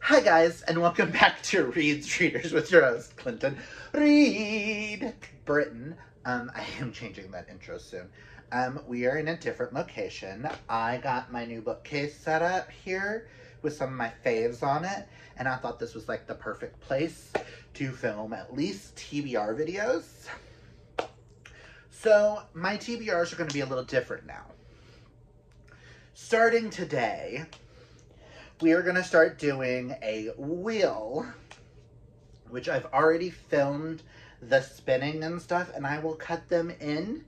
Hi guys, and welcome back to Reads Readers with your host, Clinton Read Britain. I am changing that intro soon. We are in a different location. I got my new bookcase set up here with some of my faves on it, and I thought this was like the perfect place to film at least TBR videos. So my TBRs are going to be a little different now. Starting today, we are going to start doing a wheel, which I've already filmed the spinning and stuff, and I will cut them in.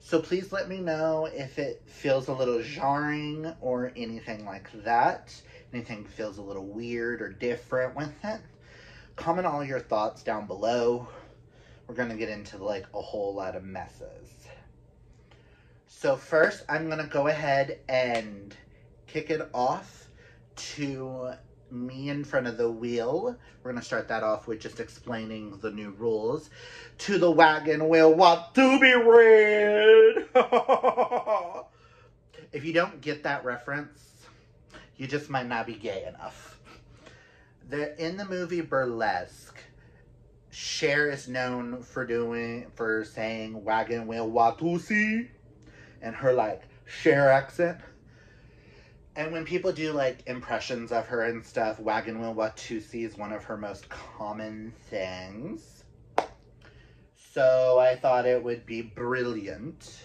So please let me know if it feels a little jarring or anything like that. Anything feels a little weird or different with it. Comment all your thoughts down below. We're going to get into like a whole lot of messes. So first, I'm going to go ahead and kick it off to me in front of the wheel. We're going to start that off with just explaining the new rules. To the wagon wheel, Watu-Be-Read! If you don't get that reference, you just might not be gay enough. In the movie Burlesque, Cher is known for saying wagon wheel, Watu-See, and her like Cher accent. And when people do, like, impressions of her and stuff, wagon wheel Watu-See is one of her most common things. So I thought it would be brilliant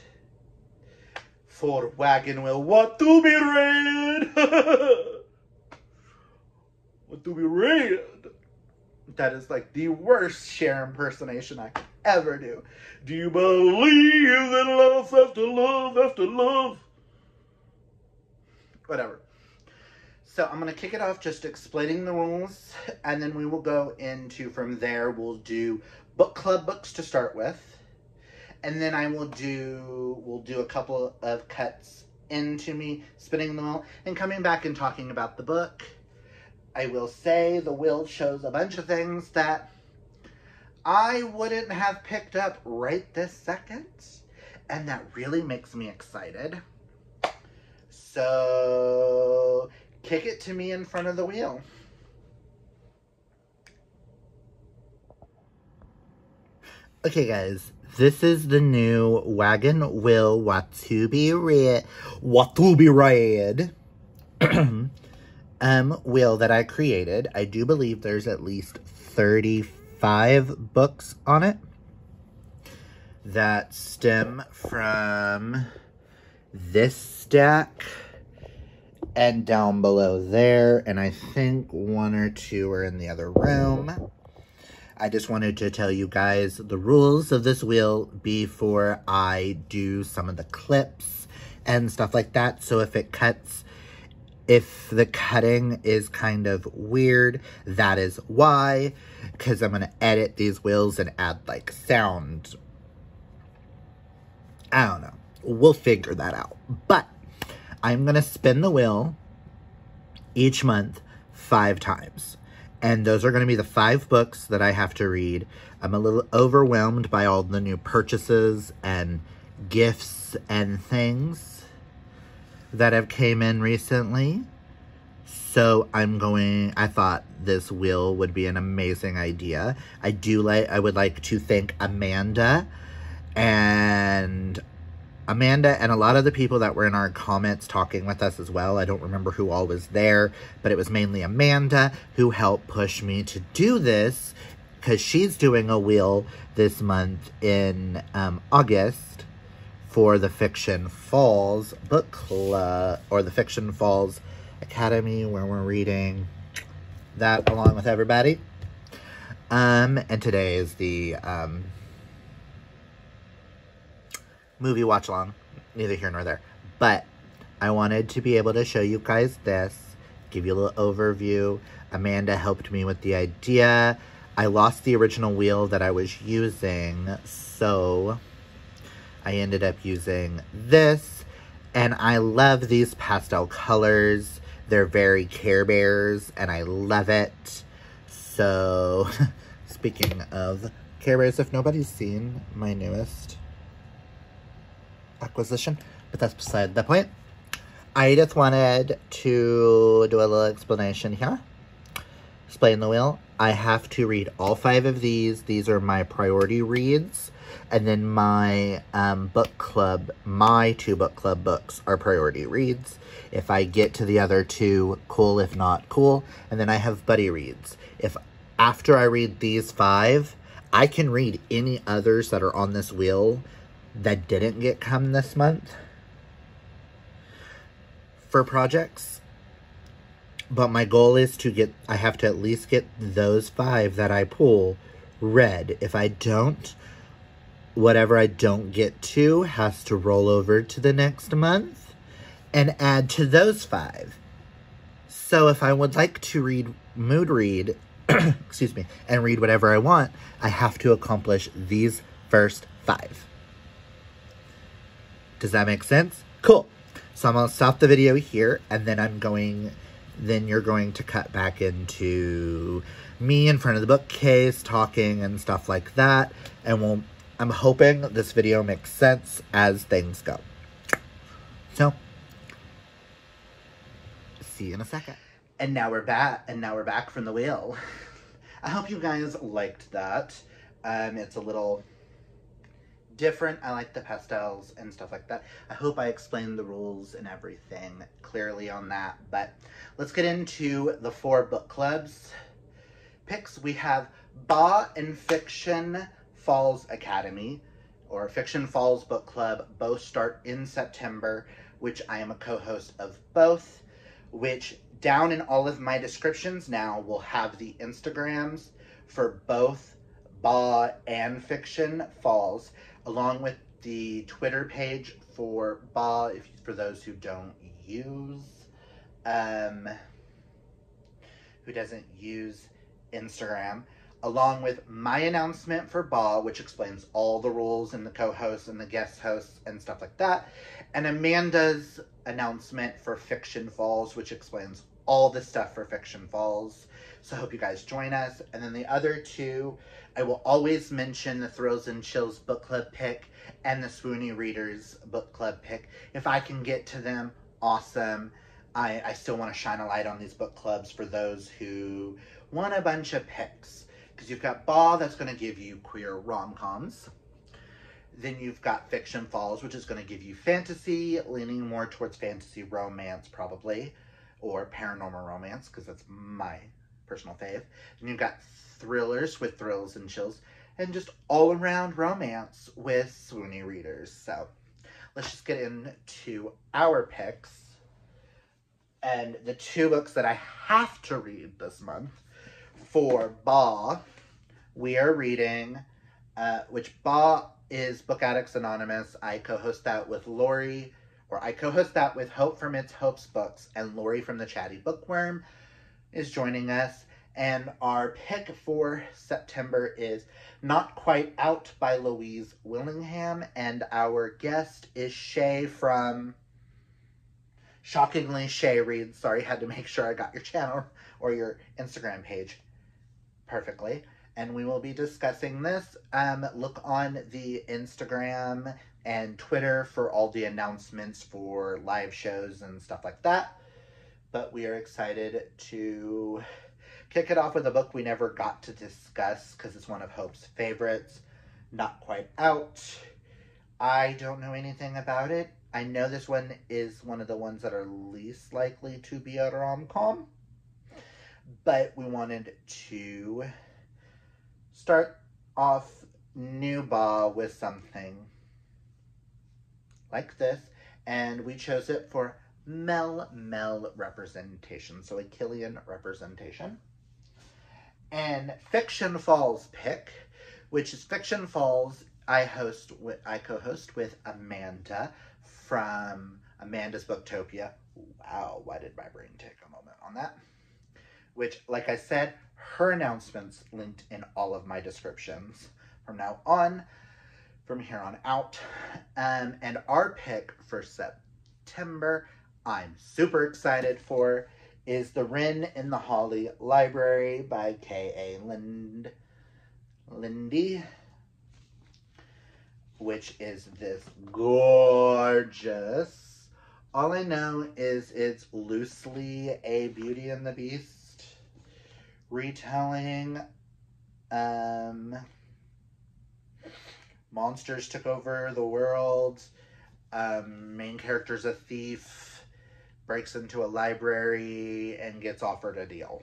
for wagon wheel Watu-Be-Read. Watu-Be-Read. That is, like, the worst Cher impersonation I could ever do. Do you believe in love after love after love? Whatever. So I'm going to kick it off just explaining the rules, and then we will go into, from there, we'll do book club books to start with, and then we'll do a couple of cuts into me spinning the wheel and coming back and talking about the book. I will say the wheel shows a bunch of things that I wouldn't have picked up right this second, and that really makes me excited. So, kick it to me in front of the wheel. Okay, guys, this is the new wagon wheel Watu-Be-Read wheel that I created. I do believe there's at least 35 books on it that stem from this stack and down below there, and I think one or two are in the other room. I just wanted to tell you guys the rules of this wheel before I do some of the clips and stuff like that. So if it cuts, if the cutting is kind of weird, that is why, because I'm going to edit these wheels and add like sound. I don't know. We'll figure that out. But I'm going to spin the wheel each month 5 times. And those are going to be the 5 books that I have to read. I'm a little overwhelmed by all the new purchases and gifts and things that have came in recently. So I thought this wheel would be an amazing idea. I would like to thank Amanda and a lot of the people that were in our comments talking with us as well. I don't remember who all was there, but it was mainly Amanda who helped push me to do this, because she's doing a wheel this month in August for the Fiction Falls Book Club, or the Fiction Falls Academy, where we're reading that along with everybody. And today is the movie watch along, neither here nor there. But I wanted to be able to show you guys this, give you a little overview. Amanda helped me with the idea. I lost the original wheel that I was using, so I ended up using this. And I love these pastel colors. They're very Care Bears, and I love it. So, speaking of Care Bears, if nobody's seen my newest acquisition, but that's beside the point. I just wanted to do a little explanation here. Explain the wheel. I have to read all 5 of these. These are my priority reads. And then my my two book club books are priority reads. If I get to the other two, cool. If not, cool. And then I have buddy reads. If after I read these 5, I can read any others that are on this wheel that didn't get come this month for projects. But my goal is to get, I have to at least get those 5 that I pull read. If I don't, whatever I don't get to has to roll over to the next month and add to those 5. So if I would like to read, mood read, excuse me, and read whatever I want, I have to accomplish these first 5. Does that make sense? Cool. So I'm going to stop the video here, and then you're going to cut back into me in front of the bookcase talking and stuff like that. And I'm hoping this video makes sense as things go. So, see you in a second. And now we're back, from the wheel. I hope you guys liked that. It's a little different. I like the pastels and stuff like that. I hope I explained the rules and everything clearly on that, but let's get into the 4 book clubs picks. We have Ba and Fiction Falls Academy, or Fiction Falls Book Club. Both start in September, which I am a co-host of both, which down in all of my descriptions now will have the Instagrams for both Ba and Fiction Falls, along with the Twitter page for Ba, for those who don't use, who doesn't use Instagram, along with my announcement for Ba, which explains all the rules and the co-hosts and the guest hosts and stuff like that, and Amanda's announcement for Fiction Falls, which explains all the stuff for Fiction Falls. So I hope you guys join us. And then the other 2, I will always mention the Thrills and Chills book club pick and the Swoony Readers book club pick. If I can get to them, awesome. I still want to shine a light on these book clubs for those who want a bunch of picks. Because you've got Ba, that's going to give you queer rom-coms. Then you've got Fiction Falls, which is going to give you fantasy, leaning more towards fantasy romance probably, or paranormal romance, because that's my personal fave. And you've got thrillers with Thrills and Chills, and just all-around romance with Swoony Readers. So let's just get into our picks. And the 2 books that I have to read this month for Ba, we are reading, which Ba is Book Addicts Anonymous. I co-host that with Lori, or I co-host that with Hope from It's Hope's Books, and Lori from The Chatty Bookworm is joining us. And our pick for September is Not Quite Out by Louise Willingham, and our guest is Shay from Shockingly Shay Reads. Sorry, had to make sure I got your channel or your Instagram page perfectly. And we will be discussing this. Look on the Instagram and Twitter for all the announcements for live shows and stuff like that. But we are excited to kick it off with a book we never got to discuss because it's one of Hope's favorites, Not Quite Out. I don't know anything about it. I know this one is one of the ones that are least likely to be a rom-com, but we wanted to start off new Ba with something like this, and we chose it for Mel representation, so a Killian representation. And Fiction Falls pick, which is Fiction Falls, I co-host with Amanda from Amanda's Booktopia. Wow, why did my brain take a moment on that? Which, like I said, her announcement's linked in all of my descriptions from here on out. And our pick for September, I'm super excited for, is The Wren in the Holly Library by K. A. Lindy, which is this gorgeous All I know is it's loosely a Beauty and the Beast retelling. Monsters took over the world. Main character's a thief, breaks into a library, and gets offered a deal.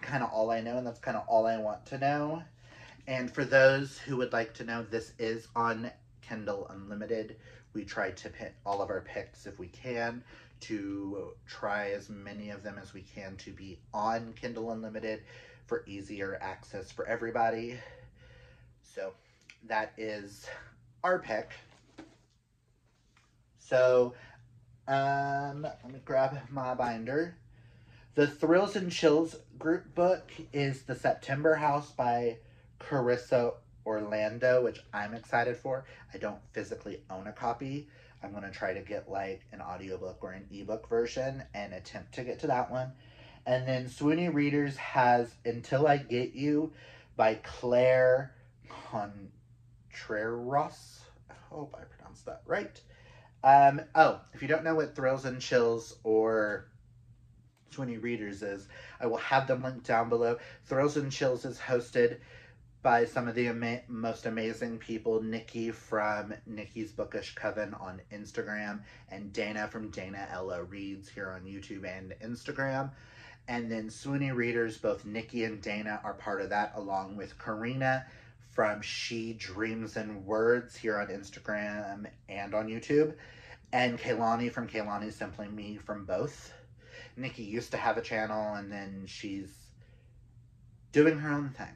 Kind of all I know, and that's kind of all I want to know. And for those who would like to know, this is on Kindle Unlimited. We try to pick all of our picks if we can, to try as many of them as we can to be on Kindle Unlimited for easier access for everybody. So that is our pick. So let me grab my binder. The Thrills and Chills group book is The September House by Carissa Orlando, which I'm excited for. I don't physically own a copy. I'm going to try to get like an audiobook or an ebook version and attempt to get to that one. And then Swoony Readers has Until I Get You by Claire Contreras. I hope I pronounced that right. Oh, if you don't know what Thrills and Chills or Swoony Readers is, I will have them linked down below. Thrills and Chills is hosted by some of the most amazing people, Nikki from Nikki's Bookish Coven on Instagram, and Dana from Dana Ella Reads here on YouTube and Instagram. And then Swoony Readers, both Nikki and Dana are part of that, along with Karina from She Dreams and Words here on Instagram and on YouTube, and Kaylani from Kaylani Simply Me from both. Nikki used to have a channel, and then she's doing her own thing.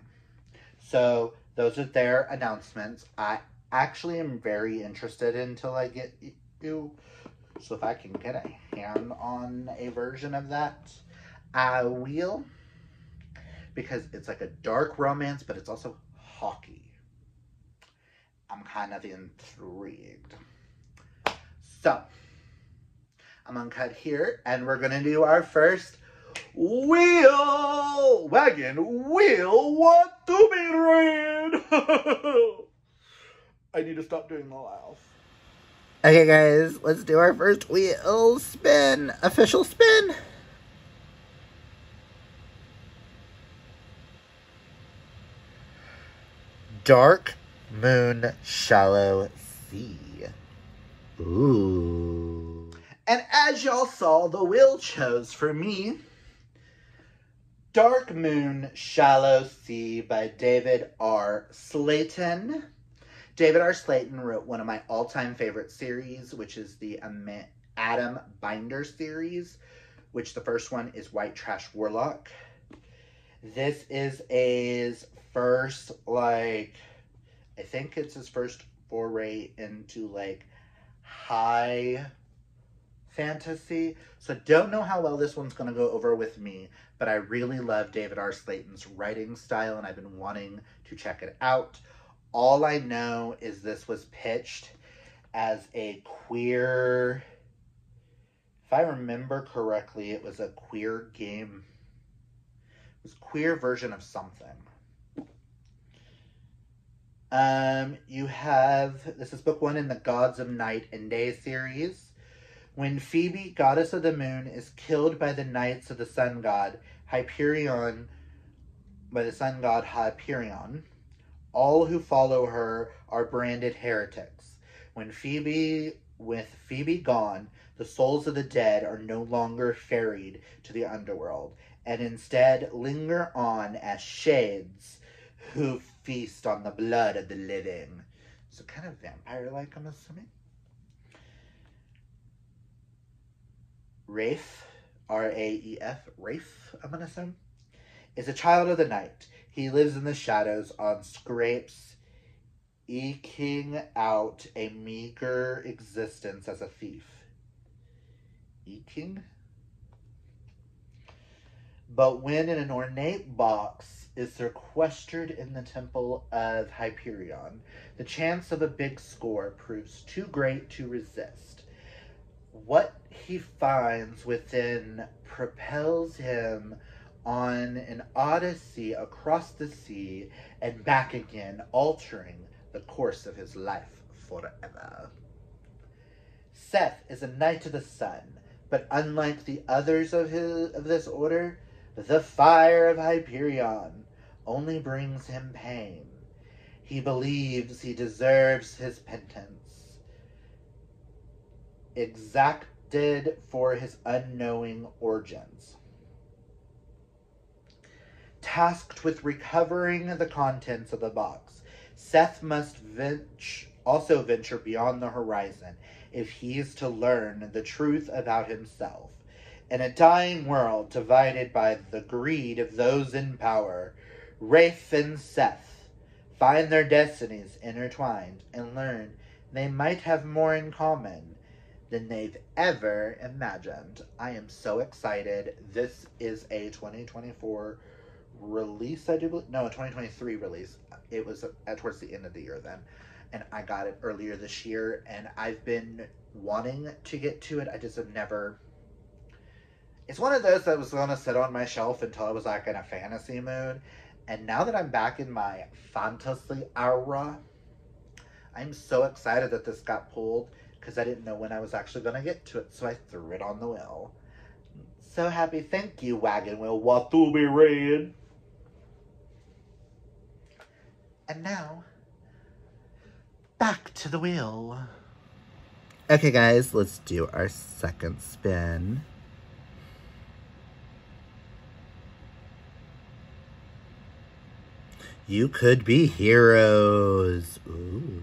So those are their announcements. I actually am very interested in Until I Get You. So if I can get a hand on a version of that, I will. Because it's like a dark romance, but it's also hockey. I'm kind of intrigued. So I'm going to cut here, and we're going to do our first Wagon Wheel Watu-Be-Read. I need to stop doing the laugh. Okay, guys, let's do our first wheel spin. Official spin. Dark Moon Shallow Sea. Ooh. And as y'all saw, the wheel chose for me Dark Moon Shallow Sea by David R. Slayton. David R. Slayton wrote one of my all-time favorite series, which is the Adam Binder series, which the first one is White Trash Warlock. This is his first, like, I think it's his first foray into, like, high fantasy. So don't know how well this one's going to go over with me, but I really love David R. Slayton's writing style, and I've been wanting to check it out. All I know is this was pitched as a queer, if I remember correctly, it was a queer game. It was a queer version of something. You have, this is book one in the Gods of Night and Day series. When Phoebe, goddess of the moon, is killed by the knights of the sun god Hyperion, all who follow her are branded heretics. With Phoebe gone, the souls of the dead are no longer ferried to the underworld, and instead linger on as shades who feast on the blood of the living. So kind of vampire-like, I'm assuming. Rafe, R-A-E-F, Rafe, I'm going to assume, is a child of the night. He lives in the shadows on scrapes, eking out a meager existence as a thief. Eking? But when in an ornate box is sequestered in the temple of Hyperion, the chance of a big score proves too great to resist. What he finds within propels him on an odyssey across the sea and back again, altering the course of his life forever. Seth is a knight of the sun, but unlike the others of this order, the fire of Hyperion only brings him pain. He believes he deserves his penance, exacted for his unknowing origins. Tasked with recovering the contents of the box, Seth must also venture beyond the horizon if he is to learn the truth about himself. In a dying world divided by the greed of those in power, Rafe and Seth find their destinies intertwined and learn they might have more in common than they've ever imagined. I am so excited. This is a 2024 release, I do believe. No, a 2023 release. It was towards the end of the year then. And I got it earlier this year, and I've been wanting to get to it. I just have never... It's one of those that was going to sit on my shelf until I was, like, in a fantasy mood. And now that I'm back in my fantasy era, I'm so excited that this got pulled because I didn't know when I was actually going to get to it, so I threw it on the wheel. So happy. Thank you, Wagon Wheel. Watu-Be-Read. And now... back to the wheel. Okay, guys, let's do our second spin. You Could Be Heroes. Ooh.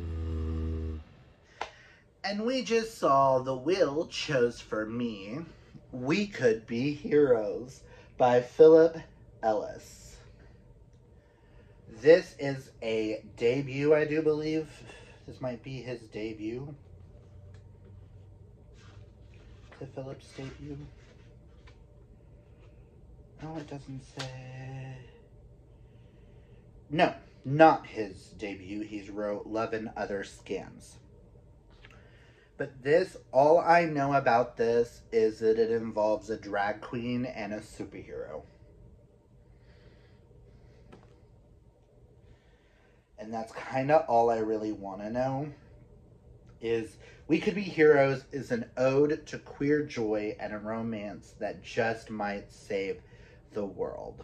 And we just saw the wheel chose for me We Could Be Heroes by Philip Ellis. This is a debut, I do believe. This might be his debut. The Phillips debut. No, it doesn't say. No, not his debut. He's wrote Love and Other Scams. But this, all I know about this is that it involves a drag queen and a superhero. And that's kind of all I really want to know, is We Could Be Heroes is an ode to queer joy and a romance that just might save the world.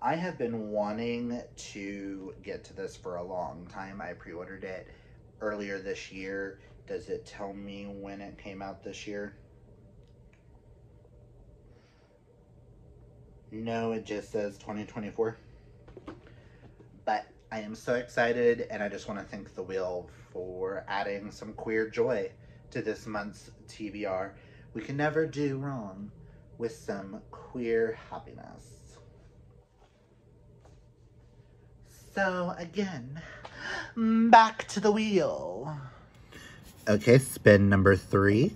I have been wanting to get to this for a long time. I pre-ordered it earlier this year. Does it tell me when it came out this year? No, it just says 2024. But I am so excited, and I just want to thank the wheel for adding some queer joy to this month's TBR. We can never do wrong with some queer happiness. So again, back to the wheel. Okay, spin number 3.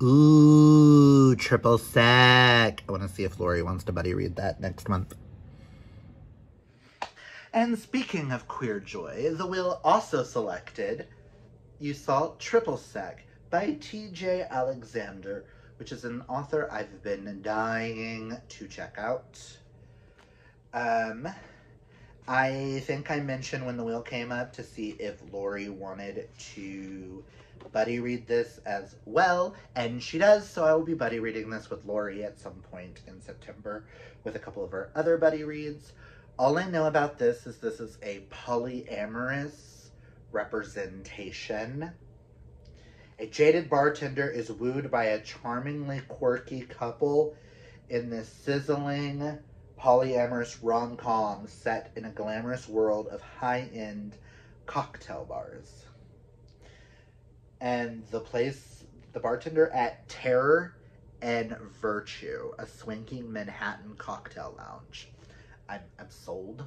Ooh, triple sec. I want to see if Lori wants to buddy read that next month. And speaking of queer joy, the wheel also selected You Saw Triple Sec by TJ Alexander, which is an author I've been dying to check out. I think I mentioned when the wheel came up to see if Lori wanted to buddy read this as well, and she does, so I will be buddy reading this with Lori at some point in September with a couple of her other buddy reads. All I know about this is a polyamorous representation. A jaded bartender is wooed by a charmingly quirky couple in this sizzling polyamorous rom-com set in a glamorous world of high-end cocktail bars. And the place, the bartender at Terror and Virtue, a swanking Manhattan cocktail lounge. I'm sold.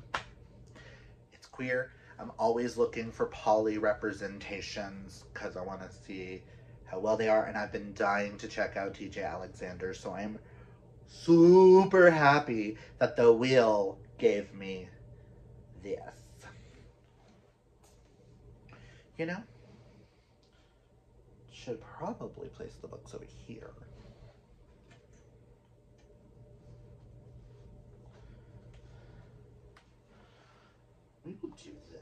It's queer. I'm always looking for poly representations because I want to see how well they are. And I've been dying to check out TJ Alexander, so I'm super happy that the wheel gave me this. You know? Should probably place the books over here. do this.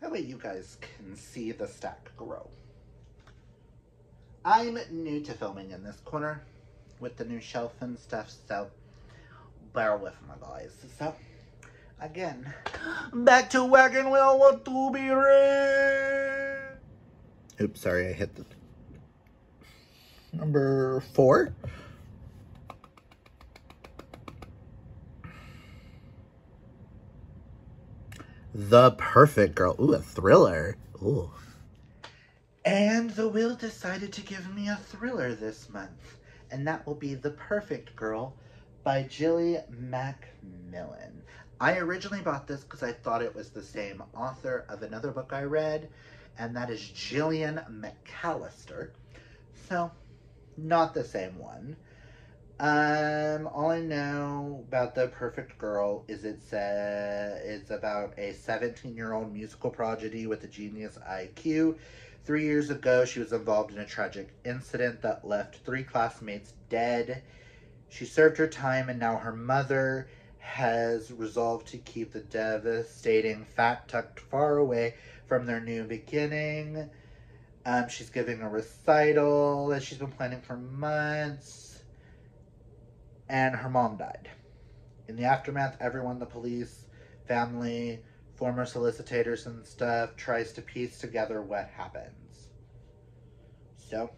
That way you guys can see the stack grow. I'm new to filming in this corner with the new shelf and stuff, so bear with my guys. So, again, back to Wagon Wheel Watu-Be-Read. Oops, sorry, I hit the number 4. The Perfect Girl. Ooh, a thriller. Ooh. And the wheel decided to give me a thriller this month, and that will be The Perfect Girl by Jillie Macmillan. I originally bought this because I thought it was the same author of another book I read, and that is Gillian McAllister. So, not the same one. All I know about The Perfect Girl is it's about a 17-year-old musical prodigy with a genius IQ. 3 years ago, she was involved in a tragic incident that left 3 classmates dead. She served her time, and now her mother has resolved to keep the devastating fact tucked far away from their new beginning. She's giving a recital that she's been planning for months. And her mom died. In the aftermath, everyone, the police, family, former solicitors and stuff, tries to piece together what happens. So,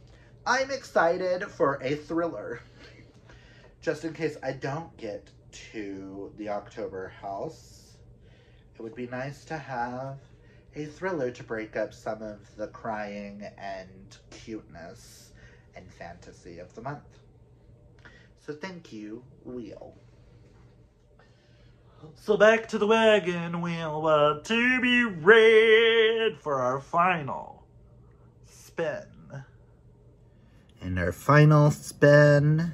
I'm excited for a thriller. Just in case I don't get to the October house, it would be nice to have a thriller to break up some of the crying and cuteness and fantasy of the month. So thank you, wheel. So back to the wagon wheel, Watu-Be-Read for our final spin. And our final spin .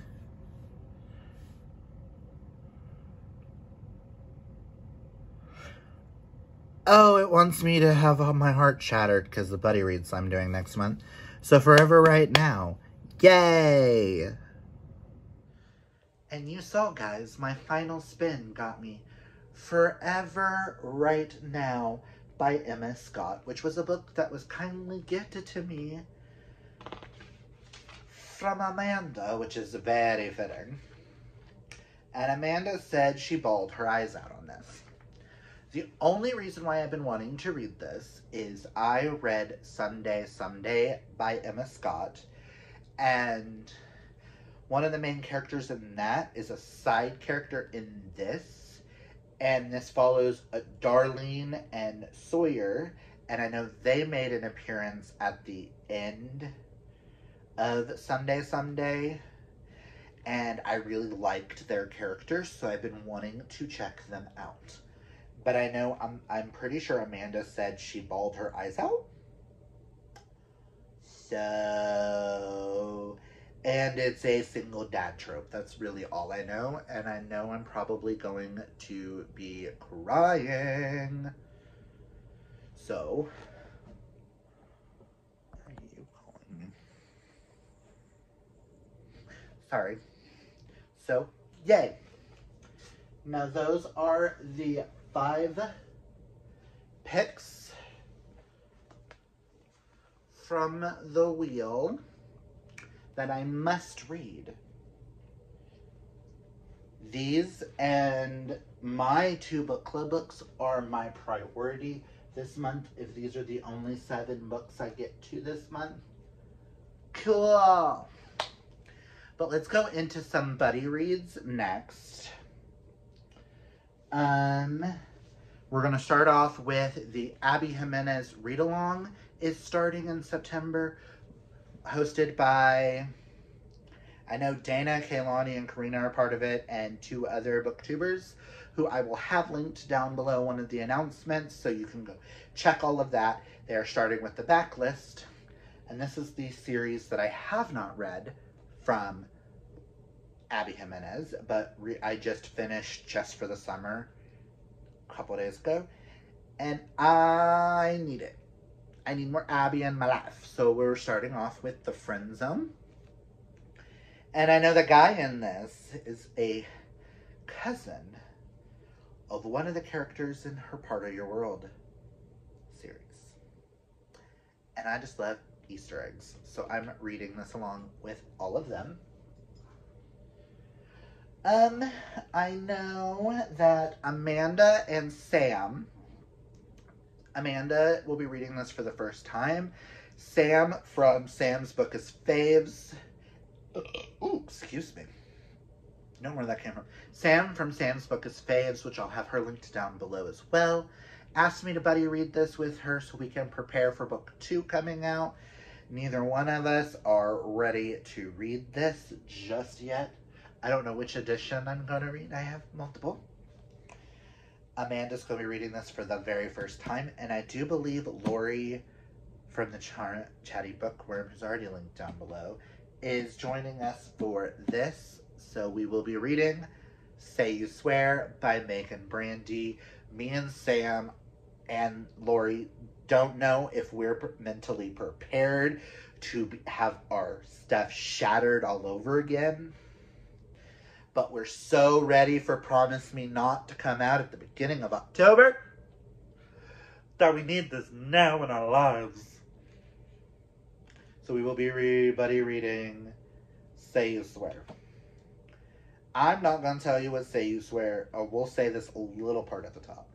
Oh, it wants me to have my heart shattered because the buddy reads I'm doing next month. So Forever Right Now. Yay! And you saw, guys, my final spin got me Forever Right Now by Emma Scott, which was a book that was kindly gifted to me from Amanda, which is very fitting. And Amanda said she bawled her eyes out on this. The only reason why I've been wanting to read this is I read Someday, Someday by Emma Scott, and one of the main characters in that is a side character in this, and this follows Darlene and Sawyer, and I know they made an appearance at the end of Someday, Someday, and I really liked their characters, so I've been wanting to check them out. But I know, I'm pretty sure Amanda said she bawled her eyes out. So... and it's a single dad trope. That's really all I know. And I know I'm probably going to be crying. So. Are you calling me? Sorry. So, yay. Now those are the 5 picks from the wheel that I must read. These and my 2 book club books are my priority this month, if these are the only 7 books I get to this month. Cool! But let's go into some buddy reads next. We're gonna start off with the Abby Jimenez Read Along is starting in September. Hosted by, I know Dana, Kaylani, and Karina are part of it, and 2 other booktubers, who I will have linked down below one of the announcements, so you can go check all of that. They are starting with the backlist, and this is the series that I have not read from Abby Jimenez, but I just finished just for the summer a couple days ago, and I need it. I need more Abby in my life. So we're starting off with The Friend Zone. And I know the guy in this is a cousin of one of the characters in her Part of Your World series. And I just love Easter eggs, so I'm reading this along with all of them. I know that Amanda and Sam, Amanda will be reading this for the first time. Sam from Sam's Bookish Faves. Ooh, excuse me. No more where that came from. Sam from Sam's Bookish Faves, which I'll have her linked down below as well, asked me to buddy read this with her so we can prepare for book 2 coming out. Neither one of us are ready to read this just yet. I don't know which edition I'm going to read. I have multiple. Amanda's going to be reading this for the very first time, and I do believe Lori from the Chatty Bookworm, who's already linked down below, is joining us for this. So we will be reading Say You Swear by Megan Brandy. Me and Sam and Lori don't know if we're mentally prepared to have our stuff shattered all over again. But we're so ready for Promise Me Not to come out at the beginning of October that we need this now in our lives. So we will be buddy reading Say You Swear. I'm not going to tell you what Say You Swear. Oh, we'll say this little part at the top.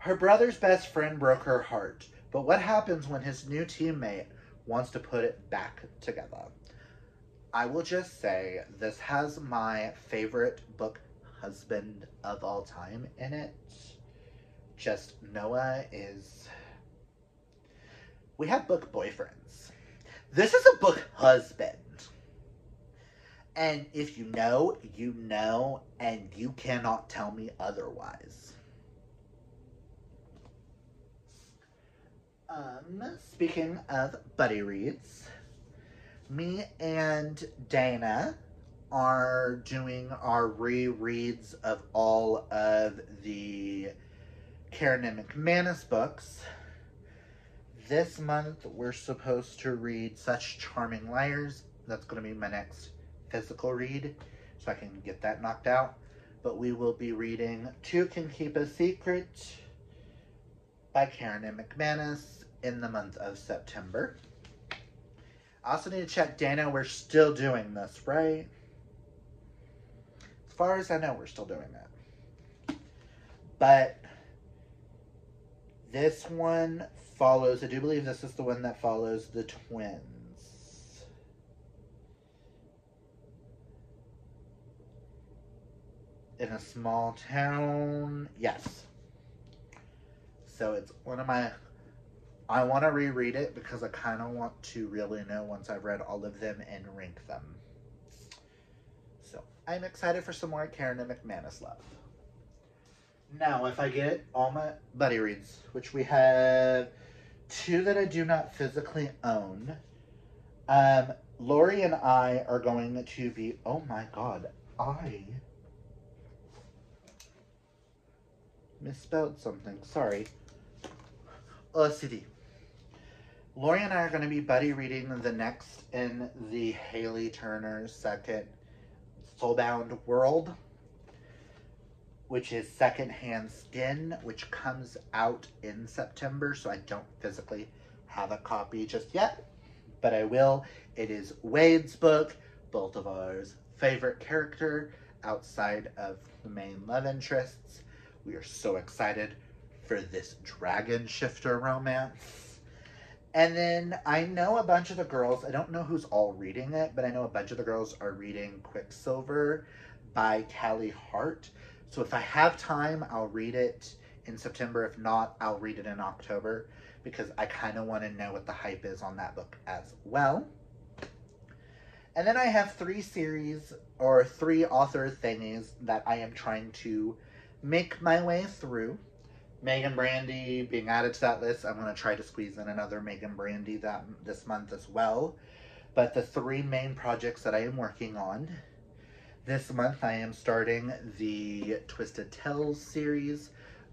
Her brother's best friend broke her heart, but what happens when his new teammate wants to put it back together? I will just say this has my favorite book husband of all time in it. Just Noah is... We have book boyfriends. This is a book husband. And if you know, you know, and you cannot tell me otherwise. Speaking of buddy reads, me and Dana are doing our rereads of all of the Karen and McManus books. This month, we're supposed to read Such Charming Liars. That's going to be my next physical read, so I can get that knocked out. But we will be reading Two Can Keep a Secret by Karen and McManus in the month of September. I also need to check, Dana, we're still doing this, right? As far as I know, we're still doing that. But this one follows, I do believe this is the one that follows the twins. In a small town, yes. So it's one of my, I want to reread it because I kind of want to really know once I've read all of them and rank them. So I'm excited for some more Karen and McManus love. Now, if I get all my buddy reads, which we have two that I do not physically own, Lori and I are going to be, oh my God, I misspelled something, sorry. OCD. Lori and I are going to be buddy reading the next in the Haley Turner second Soulbound World, which is Secondhand Skin, which comes out in September, so I don't physically have a copy just yet, but I will. It is Wade's book, both of our favorite character outside of the main love interests. We are so excited for this dragon shifter romance. And then I know a bunch of the girls, I don't know who's all reading it, but I know a bunch of the girls are reading Quicksilver by Callie Hart. So if I have time, I'll read it in September. If not, I'll read it in October because I kind of want to know what the hype is on that book as well. And then I have three series or three author thingies that I am trying to make my way through. Megan Brandy being added to that list. I'm going to try to squeeze in another Megan Brandy this month as well. But the three main projects that I am working on. This month I am starting the Twisted Tales series.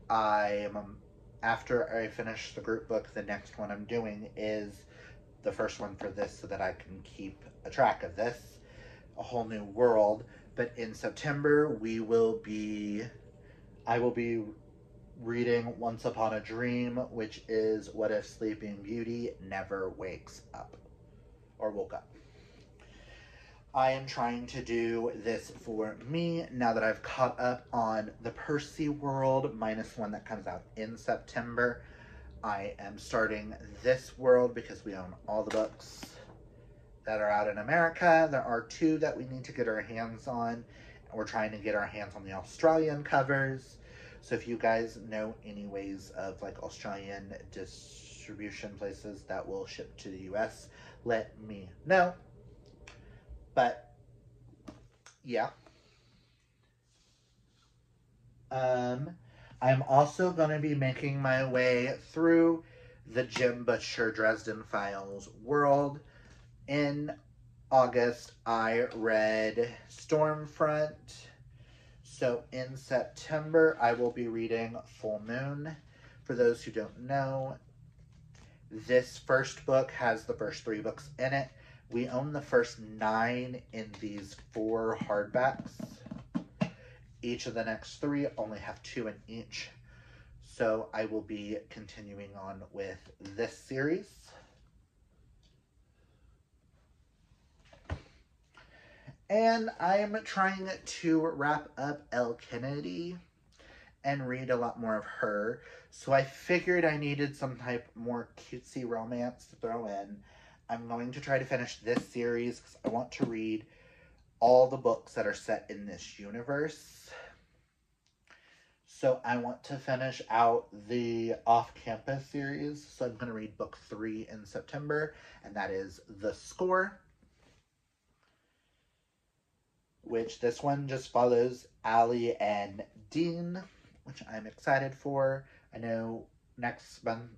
After I finish the group book, the next one I'm doing is the first one for this so that I can keep a track of this. A Whole New World. But in September we will be I will be reading Once Upon a Dream, which is what if Sleeping Beauty never wakes up or woke up. I am trying to do this for me now that I've caught up on the Percy world, minus one that comes out in September. I am starting this world because we own all the books that are out in America. There are two that we need to get our hands on, and we're trying to get our hands on the Australian covers. So if you guys know any ways of like Australian distribution places that will ship to the US, let me know. But yeah. I'm also going to be making my way through the Jim Butcher Dresden Files world. In August, I read Stormfront. So in September, I will be reading Full Moon. For those who don't know, this first book has the first three books in it. We own the first 9 in these 4 hardbacks. Each of the next 3 only have 2 in each. So I will be continuing on with this series. And I'm trying to wrap up Elle Kennedy and read a lot more of her. So I figured I needed some type more cutesy romance to throw in. I'm going to try to finish this series because I want to read all the books that are set in this universe. So I want to finish out the off-campus series. So I'm going to read book 3 in September, and that is The Score, which this one just follows Allie and Dean, which I'm excited for. I know next month,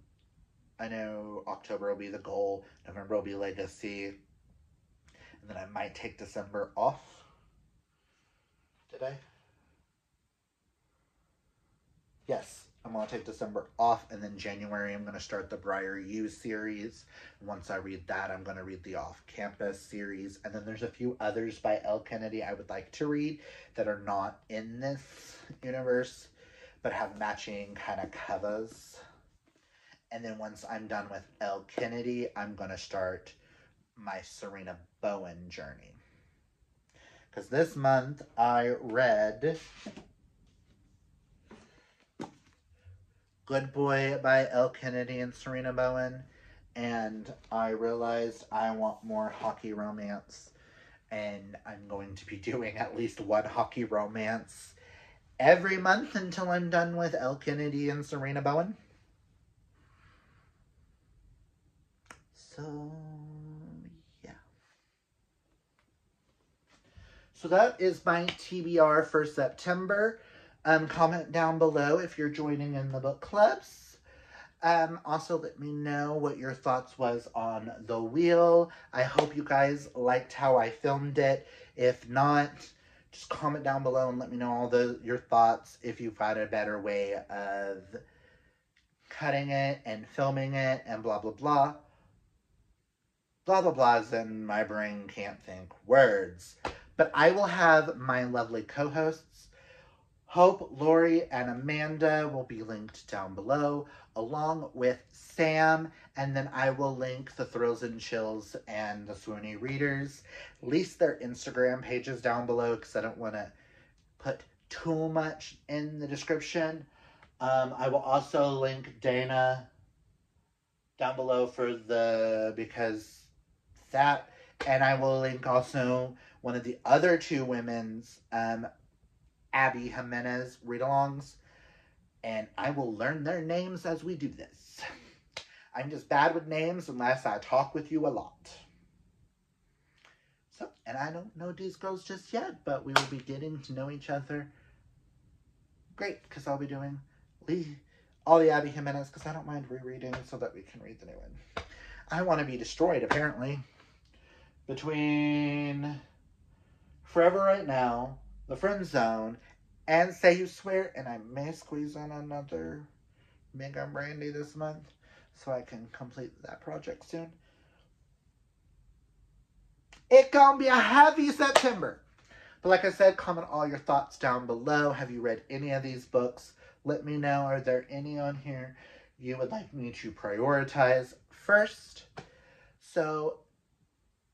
I know October will be The Goal, November will be Legacy, and then I might take December off. Did I? Yes, I'm going to take December off, and then January I'm going to start the Briar U series. And once I read that, I'm going to read the off-campus series, and then there's a few others by Elle Kennedy I would like to read that are not in this universe, but have matching kind of covers. And then once I'm done with Elle Kennedy, I'm going to start my Serena Bowen journey. Because this month I read Good Boy by Elle Kennedy and Serena Bowen. And I realized I want more hockey romance. And I'm going to be doing at least one hockey romance every month until I'm done with Elle Kennedy and Serena Bowen. So, yeah. So that is my TBR for September. Comment down below if you're joining in the book clubs. Also, let me know what your thoughts was on The Wheel. I hope you guys liked how I filmed it. If not, just comment down below and let me know all your thoughts if you find a better way of cutting it and filming it and blah, blah, blah. Blah, blah, blahs, and my brain can't think words. But I will have my lovely co-hosts, Hope, Lori, and Amanda will be linked down below, along with Sam, and then I will link the Thrills and Chills and the Swoony Readers. List their Instagram pages down below, because I don't want to put too much in the description. I will also link Dana down below for the, because that, and I will link also one of the other 2 women's Abby Jimenez read-alongs, and I will learn their names as we do this. I'm just bad with names unless I talk with you a lot. So, and I don't know these girls just yet, but we will be getting to know each other. Great, because I'll be doing all the Abby Jimenez, because I don't mind rereading so that we can read the new one. I want to be destroyed, apparently. Between Forever Right Now, The Friend Zone, and Say You Swear, and I may squeeze in another Megan Brandy this month so I can complete that project soon. It's gonna be a heavy September. But like I said, comment all your thoughts down below. Have you read any of these books? Let me know, are there any on here you would like me to prioritize first? So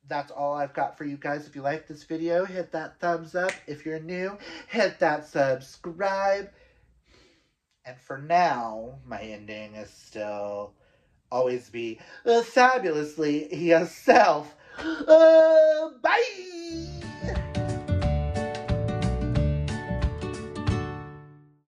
that's all I've got for you guys. If you like this video, hit that thumbs up. If you're new, hit that subscribe. And for now, my ending is still always be fabulously yourself. Bye!